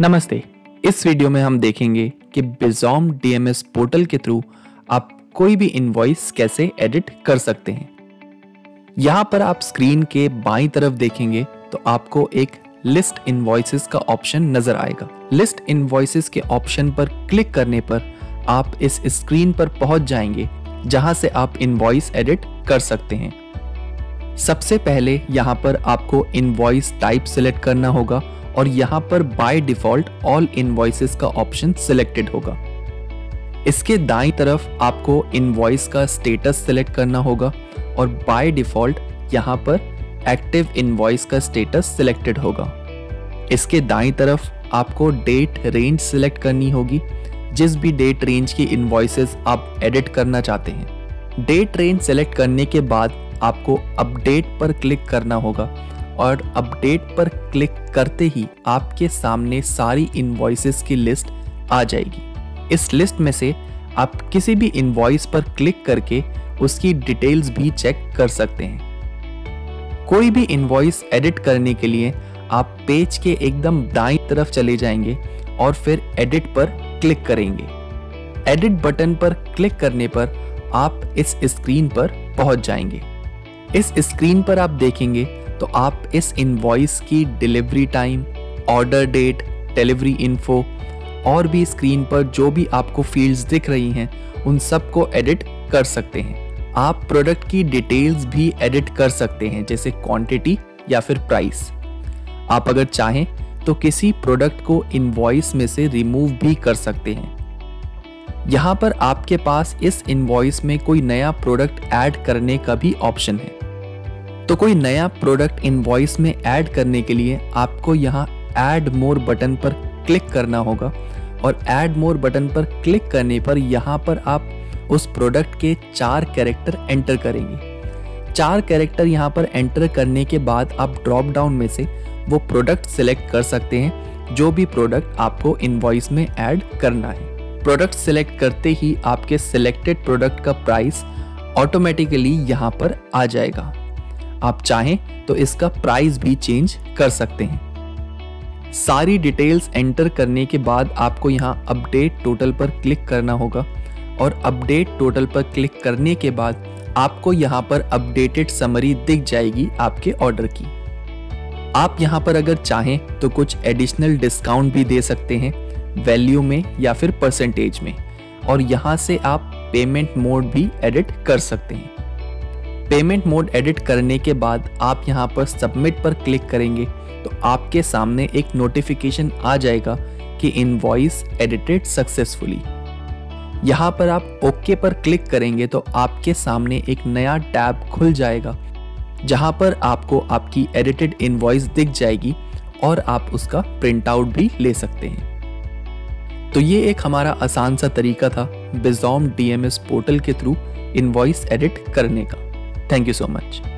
नमस्ते। इस वीडियो में हम देखेंगे कि बिज़ोम DMS पोर्टल के थ्रू आप कोई भी इनवॉइस कैसे एडिट कर सकते हैं। यहाँ पर आप स्क्रीन के बाईं तरफ देखेंगे तो आपको एक लिस्ट इनवॉइसेस का ऑप्शन नजर आएगा। लिस्ट इनवॉइसेस के ऑप्शन पर क्लिक करने पर आप इस स्क्रीन पर पहुंच जाएंगे जहां से आप इनवॉइस एडिट कर सकते हैं। सबसे पहले यहाँ पर आपको इनवॉइस टाइप सिलेक्ट करना होगा और यहाँ पर बाय डिफॉल्ट ऑल इनवॉइसेस का ऑप्शन सिलेक्टेड होगा। इसके दाईं तरफ आपको इनवॉइस का स्टेटस सिलेक्ट करना होगा और बाय डिफॉल्ट यहाँ पर एक्टिव इनवॉइस का स्टेटस सिलेक्टेड होगा। इसके दाईं तरफ आपको डेट रेंज सिलेक्ट करनी होगी, जिस भी डेट रेंज की इनवॉइसेस आप एडिट करना चाहते हैं। डेट रेंज सिलेक्ट करने के बाद आपको अपडेट पर क्लिक करना होगा और अपडेट पर क्लिक करते ही आपके सामने सारी इनवॉइसेस की लिस्ट आ जाएगी। इस लिस्ट में से आप किसी भी इनवॉइस पर क्लिक करके उसकी डिटेल्स भी चेक कर सकते हैं। कोई भी इनवॉइस एडिट करने के लिए आप पेज के एकदम दाईं तरफ चले जाएंगे और फिर एडिट पर क्लिक करेंगे। एडिट बटन पर क्लिक करने पर आप इस स्क्रीन पर पहुंच जाएंगे। इस स्क्रीन पर आप देखेंगे तो आप इस इनवॉइस की delivery time, order date, delivery info और भी स्क्रीन पर जो भी आपको फील्ड्स दिख रही हैं उन सबको एडिट कर सकते हैं। आप प्रोडक्ट की डिटेल्स भी एडिट कर सकते हैं, जैसे क्वांटिटी या फिर प्राइस। आप अगर चाहें तो किसी प्रोडक्ट को इनवॉइस में से रिमूव भी कर सकते हैं। यहाँ पर आपके पास इस इनवॉइस में कोई नया प्रोडक्ट ऐड करने का भी ऑप्शन है। तो कोई नया प्रोडक्ट इनवॉइस में ऐड करने के लिए आपको यहाँ ऐड मोर बटन पर क्लिक करना होगा और ऐड मोर बटन पर क्लिक करने पर यहाँ पर आप उस प्रोडक्ट के 4 कैरेक्टर एंटर करेंगे। 4 कैरेक्टर यहाँ पर एंटर करने के बाद आप ड्रॉप डाउन में से वो प्रोडक्ट सिलेक्ट कर सकते हैं जो भी प्रोडक्ट आपको इनवॉइस में ऐड करना है। प्रोडक्ट सिलेक्ट करते ही आपके सिलेक्टेड प्रोडक्ट का प्राइस ऑटोमेटिकली यहाँ पर आ जाएगा। आप चाहें तो इसका प्राइस भी चेंज कर सकते हैं। सारी डिटेल्स एंटर करने के बाद आपको यहाँ अपडेट टोटल पर क्लिक करना होगा और अपडेट टोटल पर क्लिक करने के बाद आपको यहाँ पर अपडेटेड समरी दिख जाएगी आपके ऑर्डर की। आप यहाँ पर अगर चाहें तो कुछ एडिशनल डिस्काउंट भी दे सकते हैं, वैल्यू में या फिर परसेंटेज में, और यहाँ से आप पेमेंट मोड भी एडिट कर सकते हैं। पेमेंट मोड एडिट करने के बाद आप यहाँ पर सबमिट पर क्लिक करेंगे तो आपके सामने एक नोटिफिकेशन आ जाएगा कि इनवॉइस एडिटेड सक्सेसफुली। यहाँ पर आप ओके पर क्लिक करेंगे तो आपके सामने एक नया टैब खुल जाएगा जहाँ पर आपको आपकी एडिटेड इनवॉइस दिख जाएगी और आप उसका प्रिंट आउट भी ले सकते हैं। तो ये एक हमारा आसान सा तरीका था बिज़ोम DMS पोर्टल के थ्रू इनवॉइस एडिट करने का। Thank you so much.